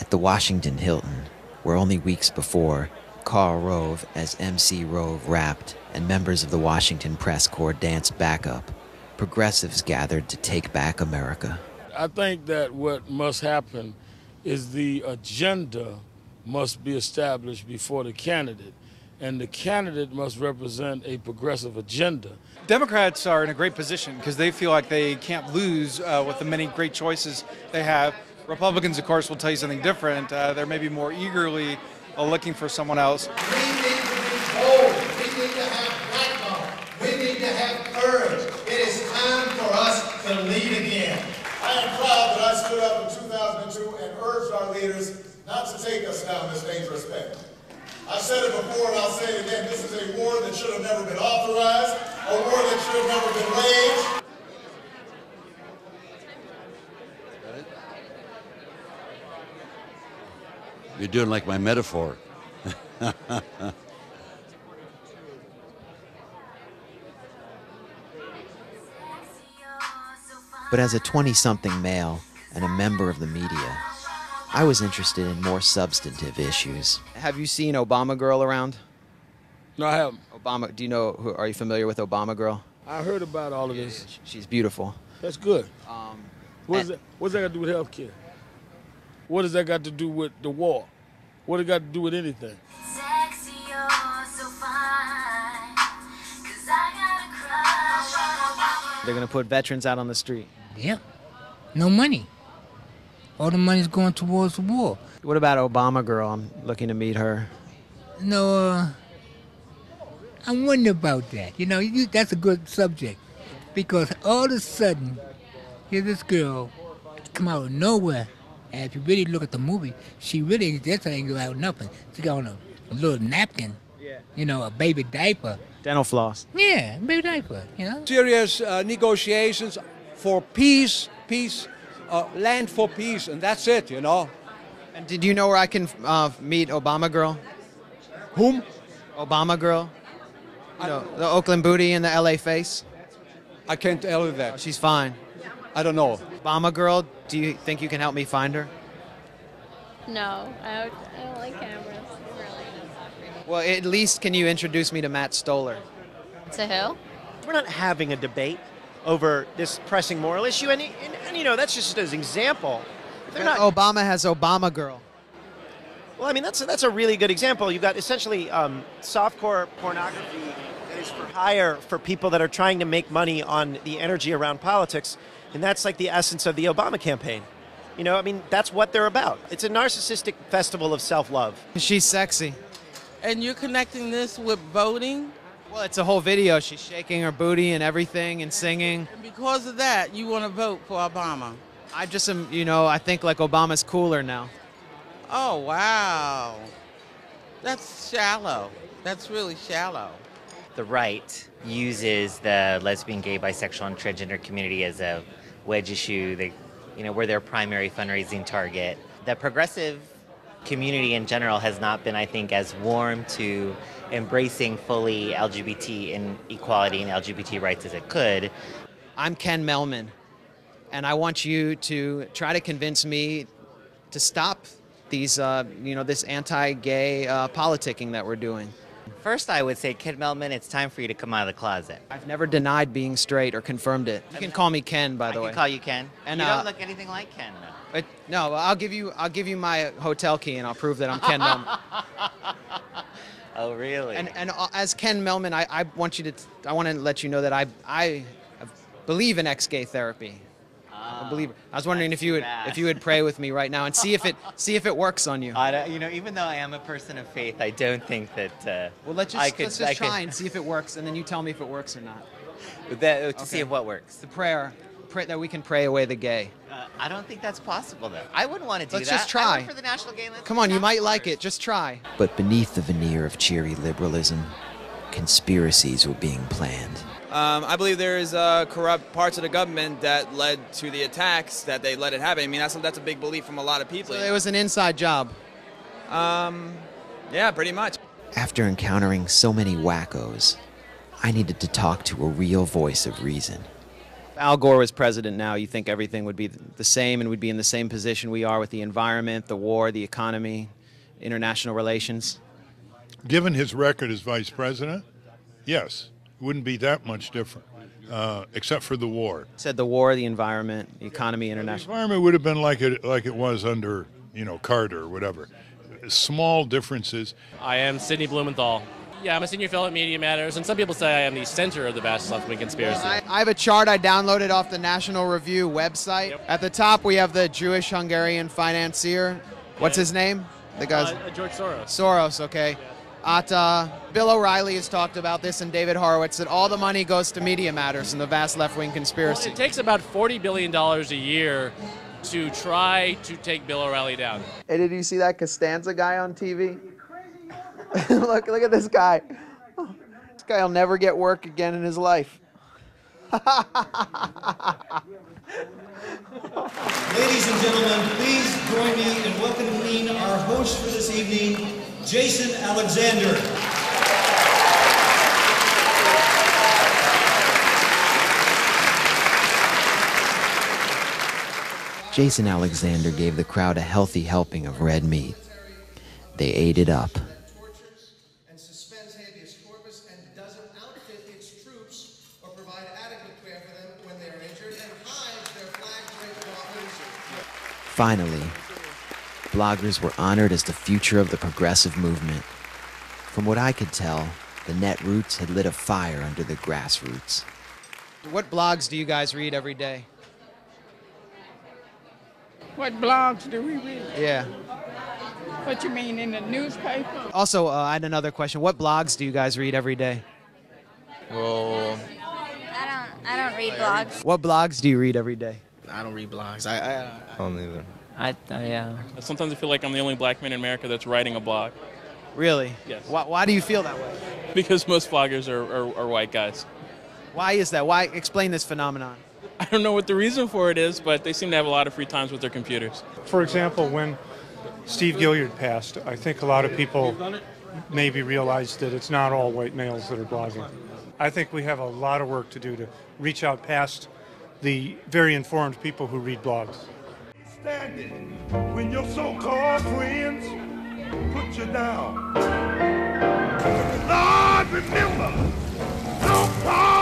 at the Washington Hilton, where only weeks before, Karl Rove as MC Rove rapped and members of the Washington Press Corps danced backup, progressives gathered to take back America. I think that what must happen is the agenda must be established before the candidate, and the candidate must represent a progressive agenda. Democrats are in a great position because they feel like they can't lose with the many great choices they have. Republicans, of course, will tell you something different. They're maybe more eagerly looking for someone else. We need to be bold. We need to have black love. We need to have courage. It is time for us to lead again. I am proud that I stood up in 2002 and urged our leaders not to take us down this dangerous path. I've said it before and I'll say it again, this is a war that should have never been authorized, a war that should have never been waged. You're doing like my metaphor. But as a 20-something male and a member of the media, I was interested in more substantive issues. Have you seen Obama Girl around? No, I haven't. Obama, do you know, are you familiar with Obama Girl? I heard about all of this. She's beautiful. That's good. What's that got to do with health care? What does that got to do with the war? What does it got to do with anything? Sexy, you're so fine, 'cause I got a crush on Obama. They're going to put veterans out on the street. Yeah. No money. All the money's going towards the war. What about Obama Girl? I'm looking to meet her. No, I wonder about that. You know, that's a good subject. Because all of a sudden, here's this girl come out of nowhere. And if you really look at the movie, she really just ain't got nothing. She got on a little napkin, you know, a baby diaper. Dental floss. Yeah, baby diaper, you know. Serious negotiations for peace, land for peace, and that's it, you know. And did you know where I can meet Obama Girl? Whom? Obama Girl. No, the Oakland booty and the L.A. face. I can't tell you that. Oh, she's fine. I don't know. Obama Girl, do you think you can help me find her? No, I don't like cameras, really. Well, at least can you introduce me to Matt Stoller? To who? We're not having a debate over this pressing moral issue, and you know, that's just as an example. They're not... Obama has Obama Girl. Well, I mean, that's a really good example. You've got essentially softcore pornography that is for hire for people that are trying to make money on the energy around politics. And that's like the essence of the Obama campaign. You know, I mean, that's what they're about. It's a narcissistic festival of self-love. She's sexy. And you're connecting this with voting? Well, it's a whole video. She's shaking her booty and everything and singing. And because of that, you want to vote for Obama? I just am, you know, I think like Obama's cooler now. Oh, wow. That's shallow. That's really shallow. The right uses the lesbian, gay, bisexual, and transgender community as a wedge issue. They, you know, we're their primary fundraising target. The progressive community in general has not been, I think, as warm to embracing fully LGBT and equality and LGBT rights as it could. I'm Ken Mehlman, and I want you to try to convince me to stop these, you know, this anti-gay politicking that we're doing. First, I would say, Ken Mehlman, it's time for you to come out of the closet. I've never denied being straight or confirmed it. You can call me Ken, by the way. I can call you Ken. And you don't look anything like Ken, though. No, I'll give you my hotel key, and I'll prove that I'm Ken Mehlman. Oh, really? And as Ken Mehlman, I want to let you know that I believe in ex-gay therapy. I'm a believer. I was wondering if you would pray with me right now and see if it works on you. You know, even though I am a person of faith, I don't think that. Well, let's just try and see if it works, and then you tell me if it works or not. To see if what works. The prayer that we can pray away the gay. I don't think that's possible, though. I wouldn't want to do that. Let's just try. I work for the National Gay List. Come on, you might like it. Just try. But beneath the veneer of cheery liberalism, conspiracies were being planned. I believe there is corrupt parts of the government that led to the attacks, that they let it happen. I mean, that's a big belief from a lot of people. So it was an inside job. Yeah, pretty much. After encountering so many wackos, I needed to talk to a real voice of reason. Al Gore was president now, you think everything would be the same and we'd be in the same position we are with the environment, the war, the economy, international relations? Given his record as vice president, yes, it wouldn't be that much different, except for the war. Said the war, the environment, the economy, international. The environment would have been like it was under, you know, Carter or whatever. Small differences. I am Sidney Blumenthal. Yeah, I'm a senior fellow at Media Matters, and some people say I am the center of the vast left-wing conspiracy. I have a chart I downloaded off the National Review website. Yep. At the top, we have the Jewish-Hungarian financier. What's his name? The guy's George Soros. Soros, okay. Yeah. Bill O'Reilly has talked about this, and David Horowitz, that all the money goes to Media Matters and the vast left-wing conspiracy. Well, it takes about $40 billion a year to try to take Bill O'Reilly down. Hey, did you see that Costanza guy on TV? Look at this guy. Oh, this guy will never get work again in his life. Ladies and gentlemen, please join me in welcoming our host for this evening, Jason Alexander. Jason Alexander gave the crowd a healthy helping of red meat. They ate it up. Finally, bloggers were honored as the future of the progressive movement. From what I could tell, the netroots had lit a fire under the grassroots. What blogs do you guys read every day? What blogs do we read? Yeah. What you mean, in the newspaper? Also, I had another question. What blogs do you guys read every day? Well, I don't read blogs. What blogs do you read every day? I don't read blogs. I don't either. Yeah. Sometimes I feel like I'm the only black man in America that's writing a blog. Really? Yes. Why do you feel that way? Because most bloggers are white guys. Why is that? Why? Explain this phenomenon. I don't know what the reason for it is, but they seem to have a lot of free times with their computers. For example, when Steve Gilliard passed, I think a lot of people maybe realized that it's not all white males that are blogging. I think we have a lot of work to do to reach out past the very informed people who read blogs. Stand it when your so-called friends put you down. Lord, remember, no